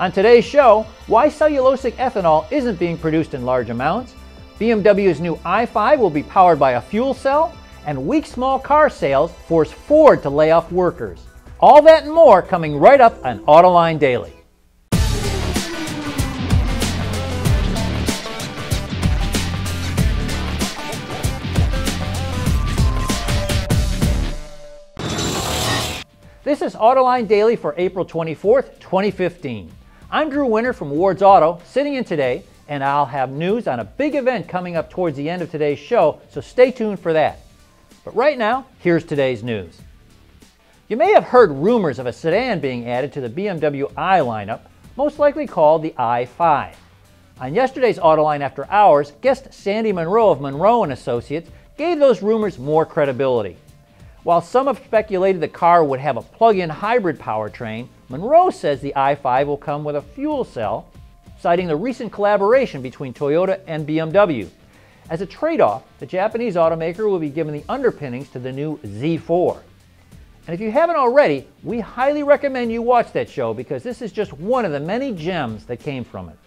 On today's show, why cellulosic ethanol isn't being produced in large amounts, BMW's new i5 will be powered by a fuel cell, and weak small car sales force Ford to lay off workers. All that and more coming right up on Autoline Daily. This is Autoline Daily for April 24th, 2015. I'm Drew Winter from Ward's Auto, sitting in today, and I'll have news on a big event coming up towards the end of today's show, so stay tuned for that. But right now, here's today's news. You may have heard rumors of a sedan being added to the BMW i lineup, most likely called the i5. On yesterday's Autoline After Hours, guest Sandy Monroe of Monroe & Associates gave those rumors more credibility. While some have speculated the car would have a plug-in hybrid powertrain, Monroe says the i5 will come with a fuel cell, citing the recent collaboration between Toyota and BMW. As a trade-off, the Japanese automaker will be given the underpinnings to the new Z4. And if you haven't already, we highly recommend you watch that show because this is just one of the many gems that came from it.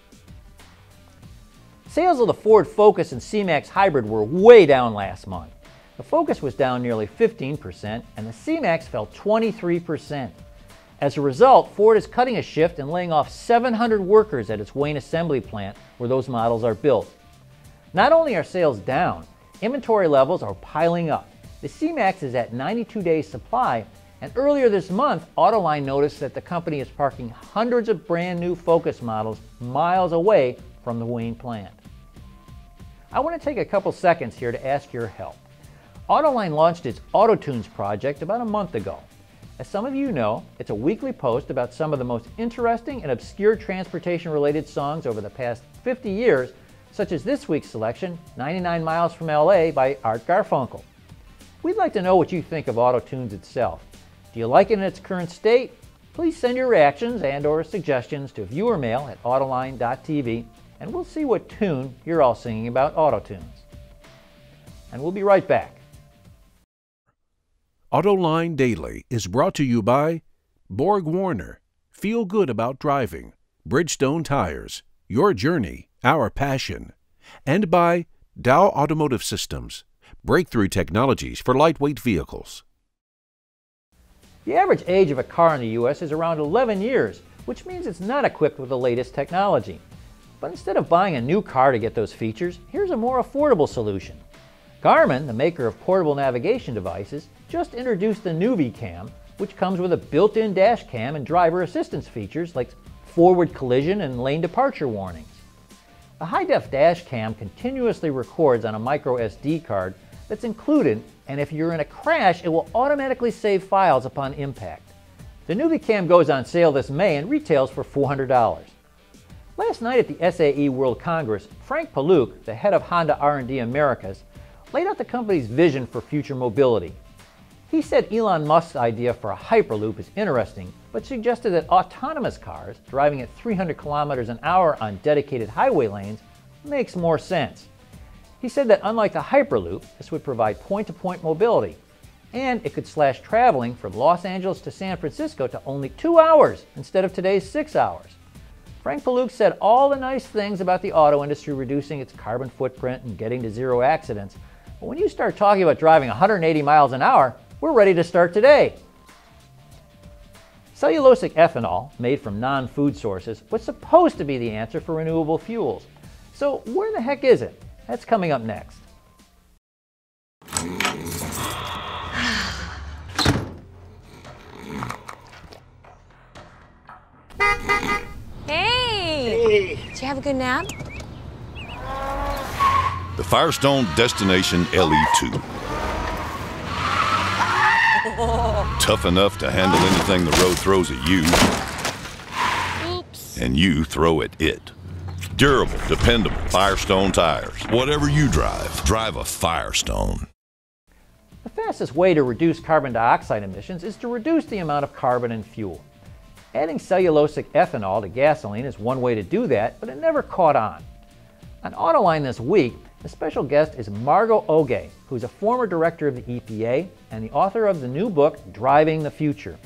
Sales of the Ford Focus and C-Max Hybrid were way down last month. The Focus was down nearly 15% and the C-Max fell 23%. As a result, Ford is cutting a shift and laying off 700 workers at its Wayne assembly plant where those models are built. Not only are sales down, inventory levels are piling up. The C-Max is at 92 days supply, and earlier this month, Autoline noticed that the company is parking hundreds of brand new Focus models miles away from the Wayne plant. I want to take a couple seconds here to ask your help. Autoline launched its AutoTunes project about a month ago. As some of you know, it's a weekly post about some of the most interesting and obscure transportation-related songs over the past 50 years, such as this week's selection, 99 Miles from LA by Art Garfunkel. We'd like to know what you think of AutoTunes itself. Do you like it in its current state? Please send your reactions and/or suggestions to viewer mail at autoline.tv, and we'll see what tune you're all singing about AutoTunes. And we'll be right back. Autoline Daily is brought to you by Borg Warner. Feel good about driving. Bridgestone Tires. Your journey, our passion. And by Dow Automotive Systems. Breakthrough technologies for lightweight vehicles. The average age of a car in the U.S. is around 11 years, which means it's not equipped with the latest technology. But instead of buying a new car to get those features, here's a more affordable solution. Garmin, the maker of portable navigation devices, just introduced the nuviCAM, which comes with a built-in dash cam and driver assistance features like forward collision and lane departure warnings. A high-def dash cam continuously records on a microSD card that's included, and if you're in a crash, it will automatically save files upon impact. The nuviCAM goes on sale this May and retails for $400. Last night at the SAE World Congress, Frank Paluch, the head of Honda R&D Americas, laid out the company's vision for future mobility. He said Elon Musk's idea for a Hyperloop is interesting, but suggested that autonomous cars driving at 300 kilometers an hour on dedicated highway lanes makes more sense. He said that unlike the Hyperloop, this would provide point-to-point mobility, and it could slash traveling from Los Angeles to San Francisco to only 2 hours instead of today's 6 hours. Frank Paluch said all the nice things about the auto industry reducing its carbon footprint and getting to zero accidents, but when you start talking about driving 180 miles an hour, we're ready to start today. Cellulosic ethanol, made from non-food sources, was supposed to be the answer for renewable fuels. So where the heck is it? That's coming up next. Hey! Did you have a good nap? The Firestone Destination LE2. Tough enough to handle anything the road throws at you. Oops. And you throw at it. Durable, dependable Firestone tires. Whatever you drive, drive a Firestone. The fastest way to reduce carbon dioxide emissions is to reduce the amount of carbon in fuel. Adding cellulosic ethanol to gasoline is one way to do that, but it never caught on. On Autoline this week, the special guest is Margot Oge, who's a former director of the EPA and the author of the new book, Driving the Future.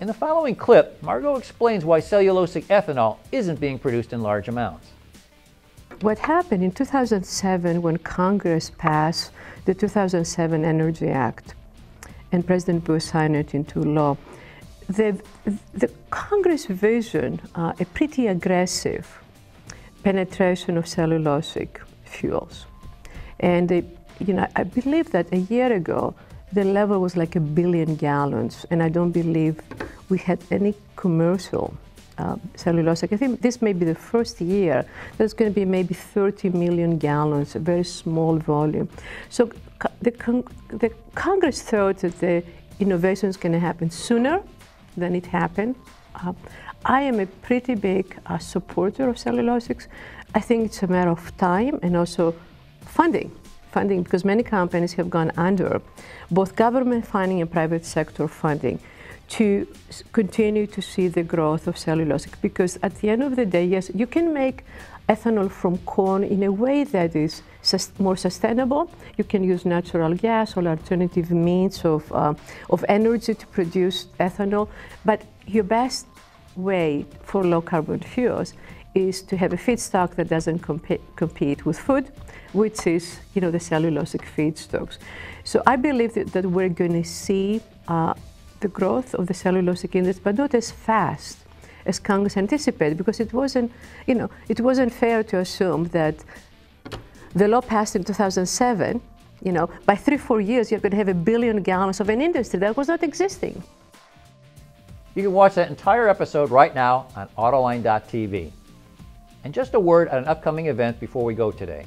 In the following clip, Margot explains why cellulosic ethanol isn't being produced in large amounts. What happened in 2007 when Congress passed the 2007 Energy Act and President Bush signed it into law, the Congress visioned a pretty aggressive penetration of cellulosic fuels. And they, you know, I believe that a year ago, the level was like 1 billion gallons, and I don't believe we had any commercial cellulosic. I think this may be the first year that's going to be maybe 30 million gallons, a very small volume. So the Congress thought that the innovation is going to happen sooner than it happened. I am a pretty big supporter of cellulosics. I think it's a matter of time and also funding. Funding, because many companies have gone under both government funding and private sector funding to continue to see the growth of cellulosic, because at the end of the day, yes, you can make ethanol from corn in a way that is more sustainable. You can use natural gas or alternative means of energy to produce ethanol, but your best way for low carbon fuels is to have a feedstock that doesn't compete with food, which is, you know, the cellulosic feedstocks. So I believe that we're going to see the growth of the cellulosic industry, but not as fast as Congress anticipated, because it wasn't, you know, it wasn't fair to assume that the law passed in 2007, you know, by 3 or 4 years you're going to have 1 billion gallons of an industry that was not existing. You can watch that entire episode right now on autoline.tv. And just a word on an upcoming event before we go today.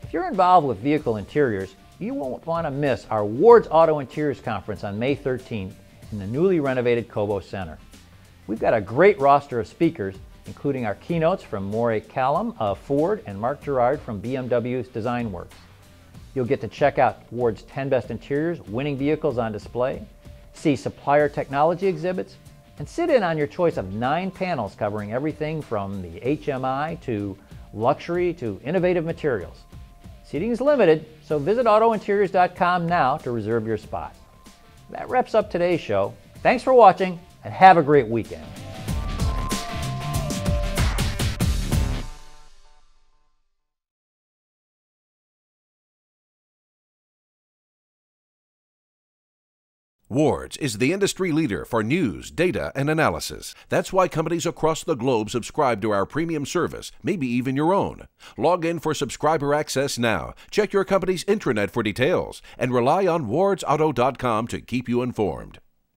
If you're involved with vehicle interiors, you won't want to miss our Ward's Auto Interiors Conference on May 13th in the newly renovated Cobo Center. We've got a great roster of speakers, including our keynotes from Moray Callum of Ford and Mark Gerard from BMW's Design Works. You'll get to check out Ward's 10 Best Interiors winning vehicles on display, see supplier technology exhibits, and sit in on your choice of 9 panels covering everything from the HMI to luxury to innovative materials. Seating is limited, so visit autointeriors.com now to reserve your spot. That wraps up today's show. Thanks for watching, and have a great weekend. Ward's is the industry leader for news, data, and analysis. That's why companies across the globe subscribe to our premium service, maybe even your own. Log in for subscriber access now, check your company's intranet for details, and rely on wardsauto.com to keep you informed.